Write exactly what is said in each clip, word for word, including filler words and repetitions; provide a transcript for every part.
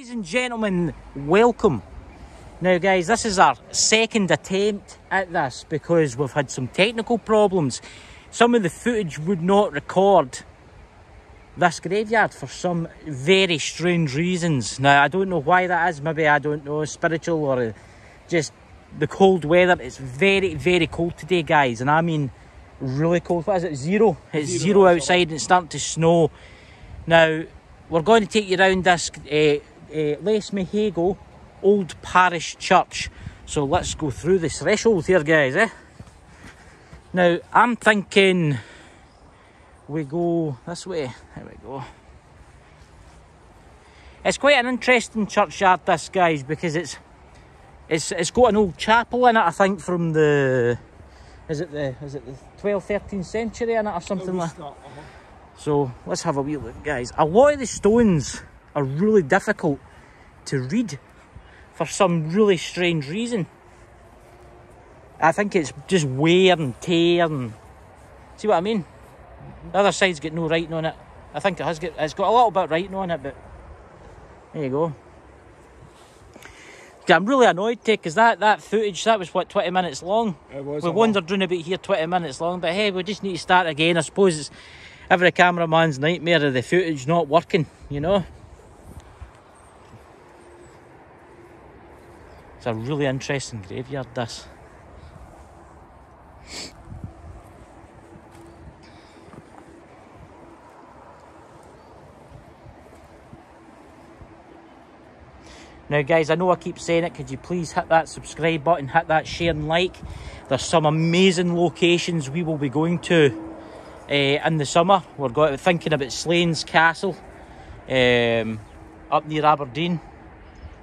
Ladies and gentlemen, welcome. Now guys, this is our second attempt at this because we've had some technical problems. Some of the footage would not record this graveyard for some very strange reasons. Now I don't know why that is. Maybe I don't know, spiritual or just the cold weather. It's very very cold today guys, and I mean really cold. What is it, zero? It's zero, zero outside and it's starting to snow. Now we're going to take you around this uh, Uh, Lesmahagow Old Parish Church. So let's go through the threshold here guys, eh? Now I'm thinking we go this way. There we go. It's quite an interesting churchyard this guys, because it's it's it's got an old chapel in it, I think, from the is it the is it the twelfth, thirteenth century in it or something like that. Uh-huh. So let's have a wee look guys. A lot of the stones are really difficult to read for some really strange reason. I think it's just wear and tear, and see what I mean? Mm-hmm. The other side's got no writing on it. I think it has got, it's got a little bit writing on it, but there you go. I'm really annoyed too, because that, that footage, that was what, twenty minutes long? It was. We wandered round about here twenty minutes long, but hey, we just need to start again. I suppose it's every cameraman's nightmare of the footage not working, you know? It's a really interesting graveyard, this. Now guys, I know I keep saying it, could you please hit that subscribe button, hit that share and like. There's some amazing locations we will be going to uh, in the summer. We're going, thinking about Slains Castle, um, up near Aberdeen.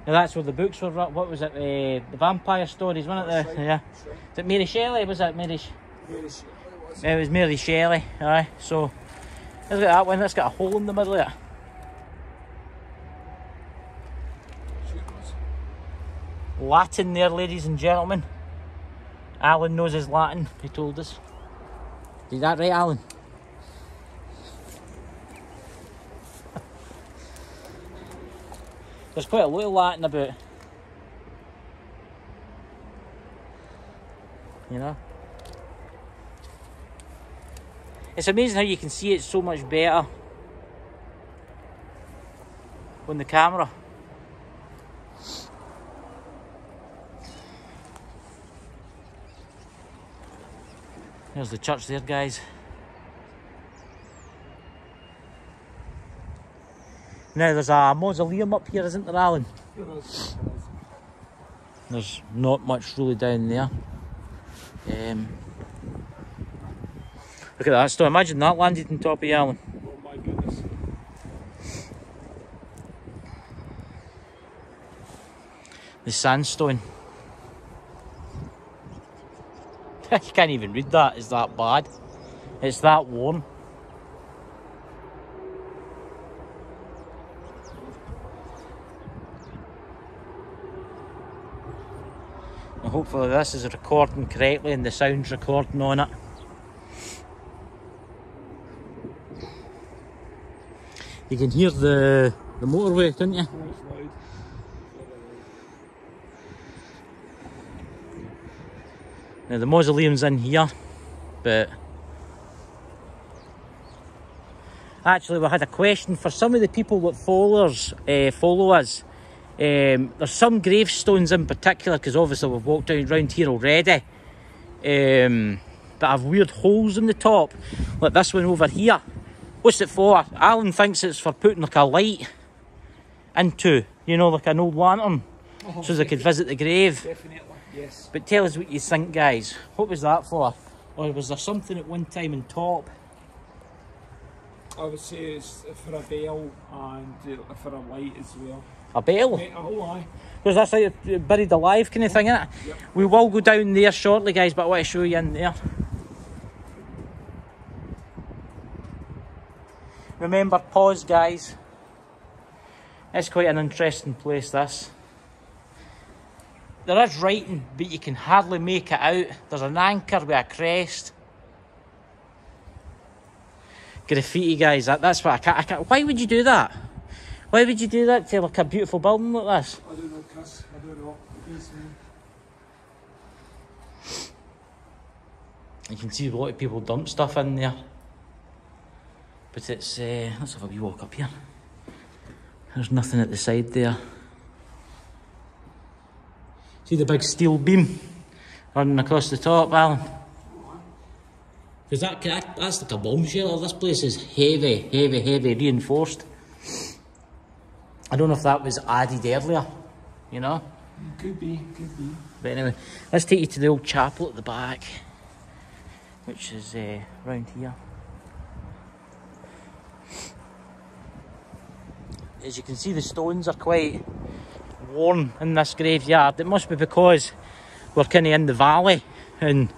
Now that's where the books were, what was it, uh, the vampire stories, wasn't it? The, yeah. Was it Mary Shelley, was it? Mary, Sh Mary Shelley, was it? It was Mary Shelley, aye. So, look at that one, that's got a hole in the middle of it. Latin there, ladies and gentlemen. Alan knows his Latin, he told us. Is that right, Alan? There's quite a lot of Latin about, you know. It's amazing how you can see it so much better on the camera. There's the church there, guys. Now there's a mausoleum up here, isn't there, Alan? There's not much really down there. Um, look at that stone. Imagine that landed on top of you, Alan. Oh my goodness. The sandstone. You can't even read that. It's that bad. It's that worn. Hopefully this is recording correctly and the sound's recording on it. You can hear the, the motorway, can't you? Now the mausoleum's in here, but actually we had a question for some of the people that followers, uh, follow us. Um, there's some gravestones in particular, because obviously we've walked down around here already, um, that have weird holes in the top, like this one over here. What's it for? Alan thinks it's for putting like a light into, you know, like an old lantern, oh, so they could visit the grave. Definitely, yes. But tell us what you think, guys. What was that for? Or was there something at one time on top? I would say it's for a bell and for a light as well. A bell? Oh, aye. Because that's like buried alive kind of thing, innit? Yep. We will go down there shortly, guys, but I want to show you in there. Remember, pause, guys. It's quite an interesting place, this. There is writing, but you can hardly make it out. There's an anchor with a crest. Graffiti, guys, that, that's what I can't, I can't... Why would you do that? Why would you do that to like a beautiful building like this? I don't know, Chris. I don't know. You can see a lot of people dump stuff in there. But it's... Uh, let's have a wee walk up here. There's nothing at the side there. See the big steel beam running across the top, Alan? Because that, that, that's like a bomb shelter. This place is heavy, heavy, heavy reinforced. I don't know if that was added earlier, you know? Could be, could be. But anyway, let's take you to the old chapel at the back, which is uh, round here. As you can see, the stones are quite worn in this graveyard. It must be because we're kind of in the valley and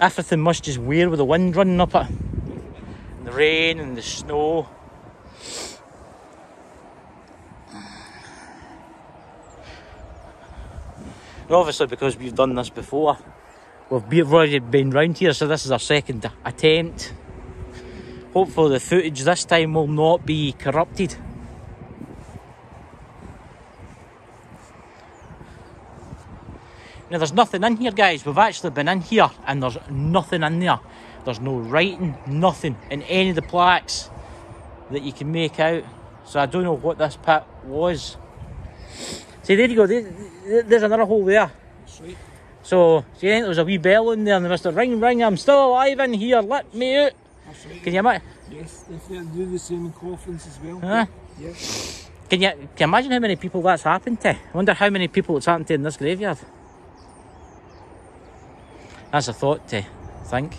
everything must just wear with the wind running up it. And the rain and the snow. And obviously because we've done this before, we've already been round here, so this is our second attempt. Hopefully the footage this time will not be corrupted. Now there's nothing in here, guys. We've actually been in here and there's nothing in there. There's no writing, nothing in any of the plaques that you can make out. So I don't know what this pit was. See, there you go. There's another hole there. Sweet. So, see, I think there was a wee bell in there and they must have ring, ring, I'm still alive in here, let me out. Absolutely. Can you imagine? Yes, if they do the same in coffins as well. Huh? Yes. Can you, can you imagine how many people that's happened to? I wonder how many people it's happened to in this graveyard. That's a thought to think.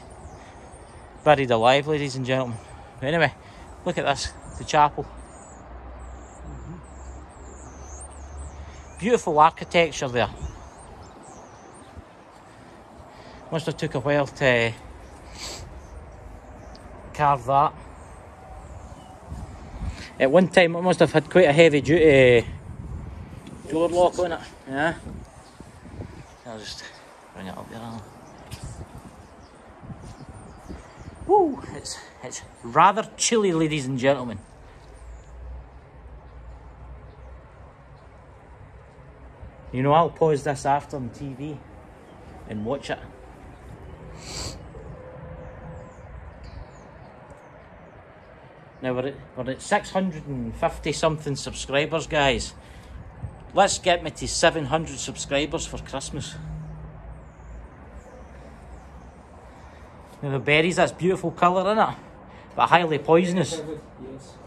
Buried alive, ladies and gentlemen. But anyway, look at this, the chapel. Mm-hmm. Beautiful architecture there. Must have took a while to carve that. At one time it must have had quite a heavy duty door lock on it. Yeah. I'll just bring it up there. Woo! It's, it's rather chilly, ladies and gentlemen. You know, I'll pause this after on T V and watch it. Now we're at, we're at six hundred fifty something subscribers, guys. Let's get me to seven hundred subscribers for Christmas. Now the berries, that's beautiful colour in it, but highly poisonous. Yes.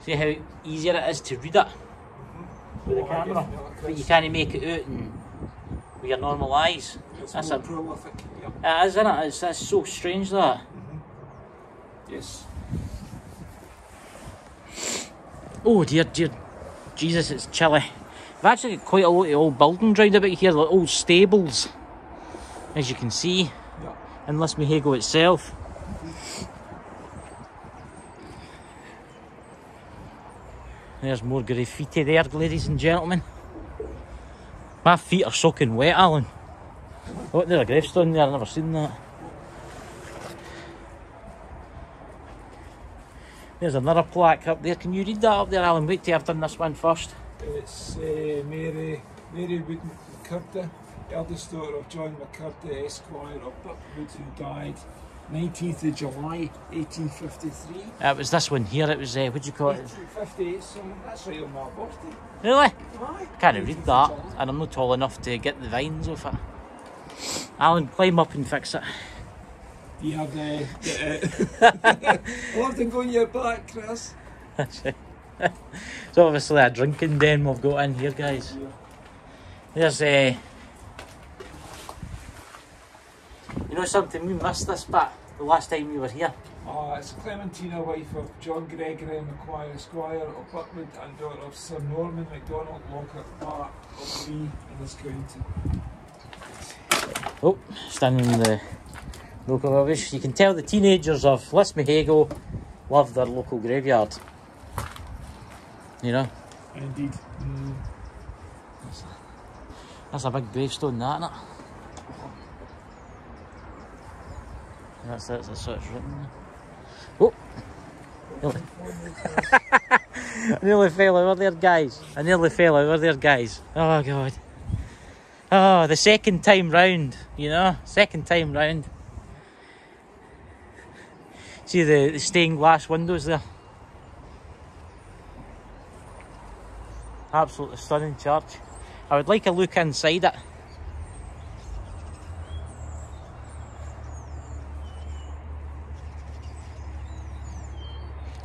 See how easier it is to read it mm-hmm. with oh, the camera, but you can't make it out and with your normal eyes. It's that's a prolific. It is, isn't it? It's, that's so strange that. Mm-hmm. Yes. Oh dear, dear Jesus, it's chilly. We've actually got quite a lot of old buildings round about here, like old stables, as you can see, yeah. In Lesmahagow itself. There's more graffiti there, ladies and gentlemen. My feet are soaking wet, Alan. Oh, there's a gravestone there, I've never seen that. There's another plaque up there. Can you read that up there, Alan? Wait till I've done this one first. It's uh, Mary, Mary Wood McCurdy, eldest daughter of John McCurdy, Esquire of Buckwood, who died nineteenth of July, eighteen fifty-three. Uh, it was this one here. It was, uh, what do you call it? eighteen fifty-eight, so that's right on my birthday. Really? Why? Can't read that, and I'm not tall enough to get the vines off it. Alan, climb up and fix it. You have the. the I'll have to go in your back, Chris. That's it. It's obviously a drinking den we've got in here, guys. There's a. Uh, you know something, we missed this bit the last time we were here. Oh, it's Clementina, wife of John Gregory Maguire, Esquire of Buckwood, and daughter of Sir Norman MacDonald Lockhart, Mark of Lee in this county. Oh, standing in the. Local rubbish. You can tell the teenagers of Lesmahagow love their local graveyard. You know? Indeed. Mm. That's a big gravestone, that, isn't it? That's it, that's what it's written. Oh! Nearly. I nearly fell over there, guys. I nearly fell over there, guys. Oh, God. Oh, the second time round, you know? Second time round. See the, the stained glass windows there? Absolutely stunning church. I would like a look inside it.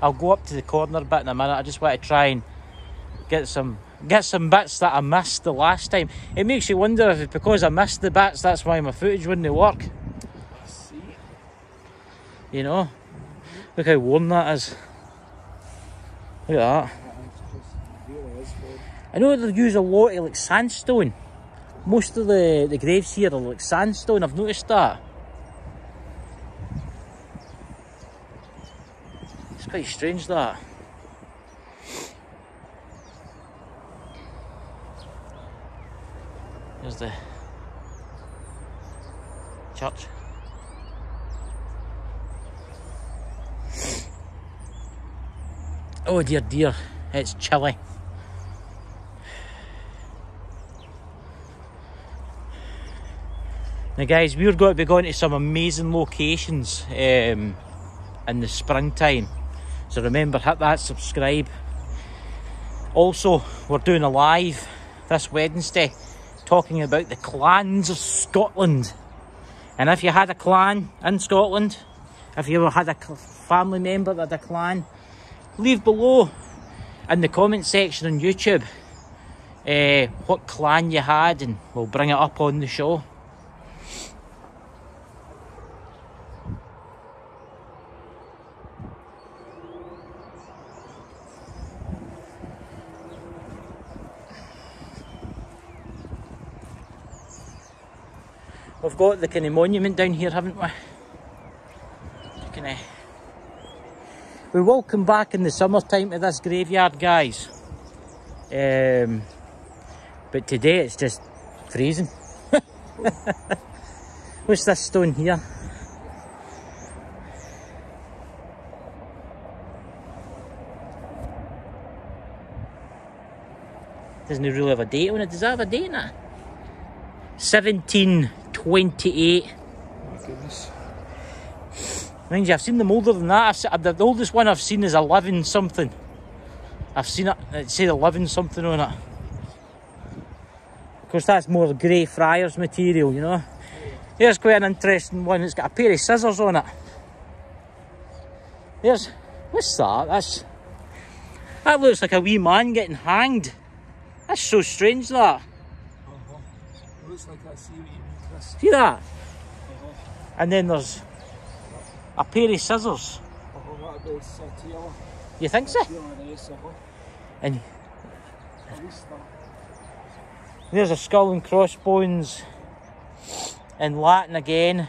I'll go up to the corner bit in a minute. I just want to try and get some get some bits that I missed the last time. It makes you wonder if it's because I missed the bits, that's why my footage wouldn't work. I see. You know? Look how worn that is. Look at that. I know they use a lot of like sandstone. Most of the, the graves here are like sandstone, I've noticed that. It's quite strange that. There's the church. Oh dear dear, it's chilly. Now guys, we're going to be going to some amazing locations um, in the springtime, so remember, hit that subscribe. Also, we're doing a live this Wednesday talking about the clans of Scotland, and if you had a clan in Scotland, if you ever had a family member that had a clan, leave below in the comment section on YouTube uh, what clan you had and we'll bring it up on the show. We've got the kind of monument down here, haven't we? Kind of... We will come back in the summertime to this graveyard, guys. Um, but today it's just freezing. What's this stone here? Doesn't it really have a date on it? Does that have a date on it? seventeen twenty-eight. Oh my goodness. Mind you, I've seen them older than that. I've seen, the oldest one I've seen is eleven something. I've seen it, it said eleven something on it. Of course, that's more Greyfriars material, you know. Here's quite an interesting one. It's got a pair of scissors on it. There's, what's that? That's, that looks like a wee man getting hanged. That's so strange, that. Looks like that, see what you mean, Chris. See that? Uh-huh. And then there's a pair of scissors. Uh-huh, that'd be satire. You think so? Uh-huh. And there's a skull and crossbones in Latin again.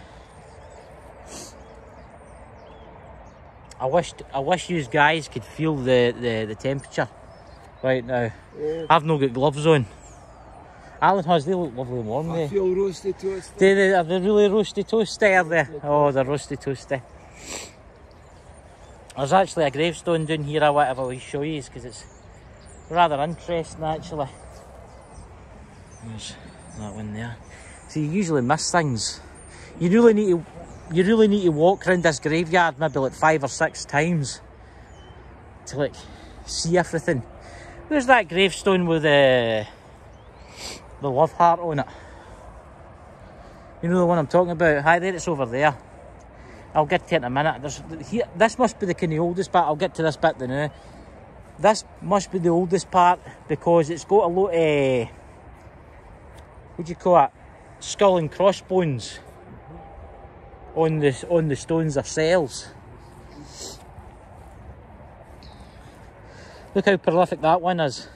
I wish I wish you guys could feel the, the, the temperature right now. Yeah. I've not got gloves on. Alan has, they look lovely and warm there. I feel roasty toasty. Do they, are they really roasty toasty, are they? Oh, they're roasty toasty. There's actually a gravestone down here I want to show you because it's rather interesting actually. There's that one there. See, you usually miss things. You really need to, you really need to walk around this graveyard maybe like five or six times to like see everything. Where's that gravestone with the... Uh, the love heart on it? You know the one I'm talking about? Hi there, it's over there. I'll get to it in a minute. There's, here, this must be the kind of oldest part. I'll get to this bit now. This must be the oldest part because it's got a lot of, what do you call it, skull and crossbones on the, on the stones themselves. Look how prolific that one is.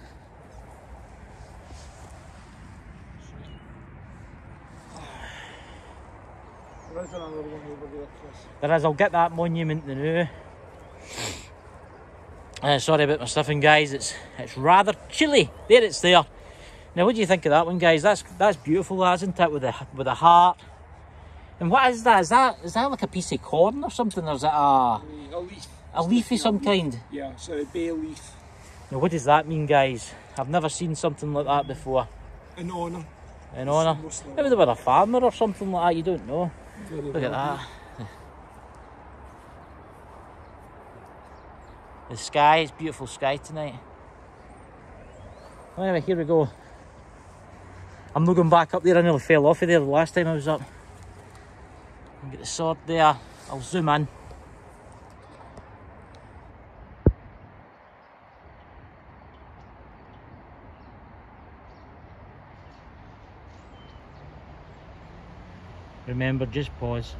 There is, I'll get that monument now. Uh, sorry about my stuffing, guys, it's it's rather chilly. There, it's there. Now, what do you think of that one, guys? That's that's beautiful, isn't it? With a with a heart. And what is that? Is that is that like a piece of corn or something? Or is it a mm, a leaf? A it's leaf of some leaf. kind. Yeah, so a bay leaf. Now, what does that mean, guys? I've never seen something like that before. An honour. An honour. Maybe they were a farmer or something like that. You don't know. Very Look at that. The sky, it's beautiful sky tonight. Anyway, here we go. I'm not going back up there, I nearly fell off of there the last time I was up. I'll get the sword there, I'll zoom in. Remember, just pause.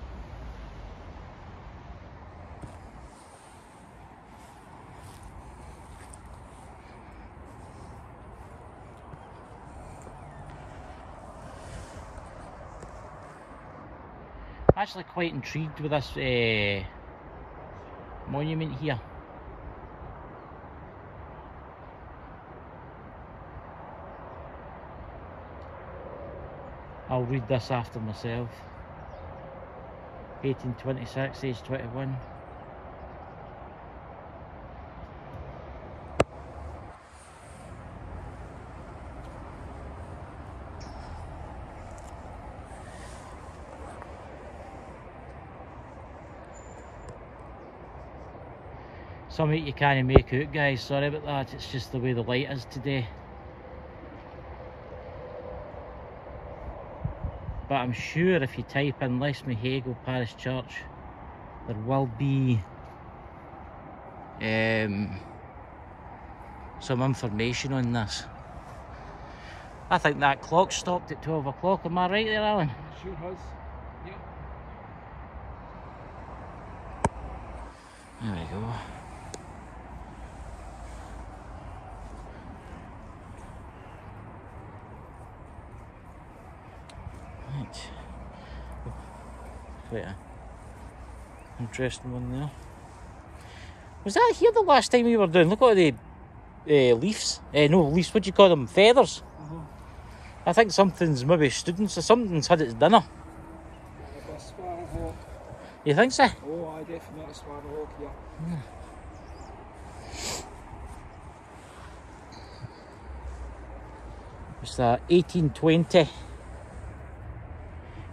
Actually, quite intrigued with this uh, monument here. I'll read this after myself. eighteen twenty-six, age twenty-one. Some of it you can't make out, guys, sorry about that, it's just the way the light is today. But I'm sure if you type in Lesmahagow Parish Church, there will be um, some information on this. I think that clock stopped at twelve o'clock, am I right there, Alan? It sure has, yeah. There we go. Quite an interesting one there. Was that here the last time we were doing? Look at the uh, leaves. Uh, no, leaves, what do you call them? Feathers. Uh-huh. I think something's maybe students or something's had its dinner. Yeah, a sparrowhawk. You think so? Oh, I definitely had a sparrowhawk, yeah. yeah. What's that? eighteen twenty.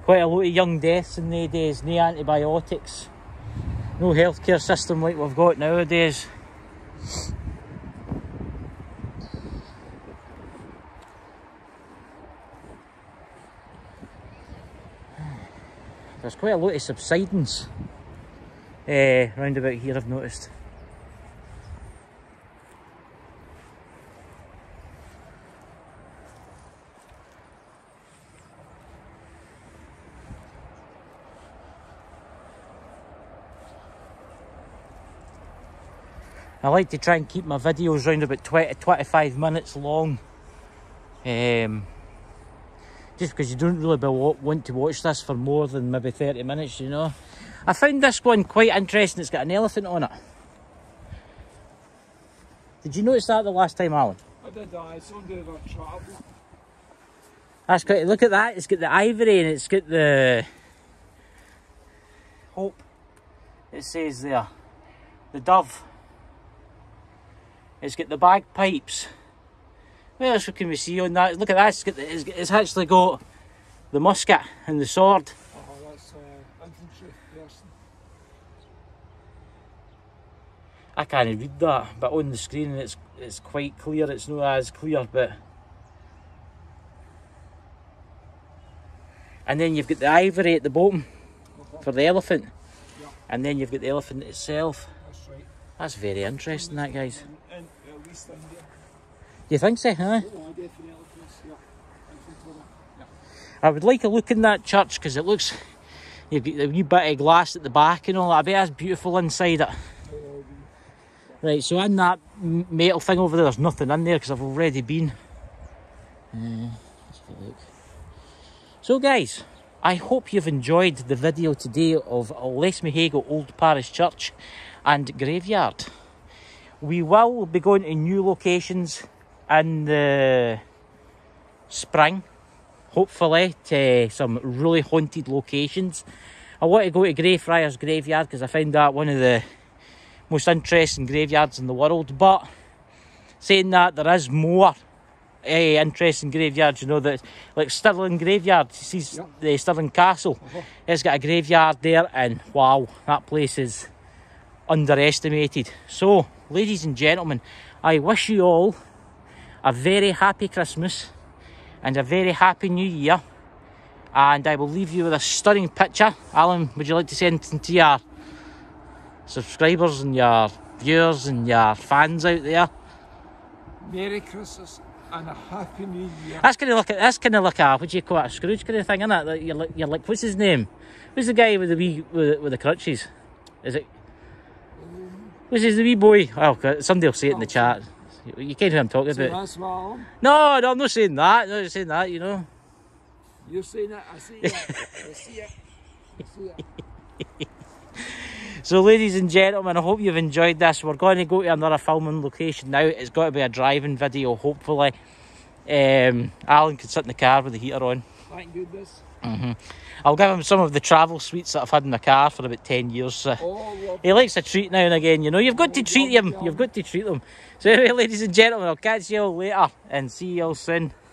Quite a lot of young deaths in the days, no antibiotics, no healthcare system like we've got nowadays. There's quite a lot of subsidence eh, round about here, I've noticed. I like to try and keep my videos around about twenty to twenty-five minutes long, um, just because you don't really want to watch this for more than maybe thirty minutes, you know. I found this one quite interesting, it's got an elephant on it. Did you notice that the last time, Alan? I did, I saw the other travel. That's quite, look at that, it's got the ivory and it's got the hope, it says there, the dove. It's got the bagpipes. What else can we see on that? Look at that. It's, got the, it's, it's actually got the musket and the sword. Oh, that's uh, infantry person. I can't read that, but on the screen it's it's quite clear. It's not as clear, but and then you've got the ivory at the bottom uh-huh. for the elephant, yeah. And then you've got the elephant itself. That's right. That's very interesting, that, guys. You think so, huh? I would like a look in that church because it looks, you've got a wee bit of glass at the back and all that. I bet that's beautiful inside it. Right, so in that metal thing over there, there's nothing in there because I've already been. Uh, let's have a look. So, guys, I hope you've enjoyed the video today of Lesmahagow Old Parish Church and Graveyard. We will be going to new locations in the spring, hopefully, to some really haunted locations. I want to go to Greyfriars Graveyard because I find that one of the most interesting graveyards in the world. But saying that, there is more uh, interesting graveyards, you know, that, like Stirling Graveyard. You see yep. the Stirling Castle, uh-huh. it's got a graveyard there, and wow, that place is underestimated. So, ladies and gentlemen, I wish you all a very happy Christmas and a very happy New Year. And I will leave you with a stunning picture. Alan, would you like to send it to your subscribers and your viewers and your fans out there? Merry Christmas and a Happy New Year. That's kind of like, that's kind of like a, what do you call it, a Scrooge kind of thing, isn't it? You're like, you're like what's his name? Who's the guy with the wee, with, with the crutches? Is it? Um, who's his the wee boy? Oh, somebody will say it in the chat. You can't hear I'm talking so about. No, no, I'm not saying that. No, you're saying that, you know. You're saying that, I see it. I see it. I see it. So, ladies and gentlemen, I hope you've enjoyed this. We're going to go to another filming location now. It's got to be a driving video, hopefully. Um, Alan can sit in the car with the heater on. Thank goodness. Mm-hmm. I'll give him some of the travel sweets that I've had in my car for about ten years. So. Oh, he likes a treat now and again, you know. You've got oh, to treat them. You've got to treat them. So, anyway, ladies and gentlemen, I'll catch you all later and see you all soon.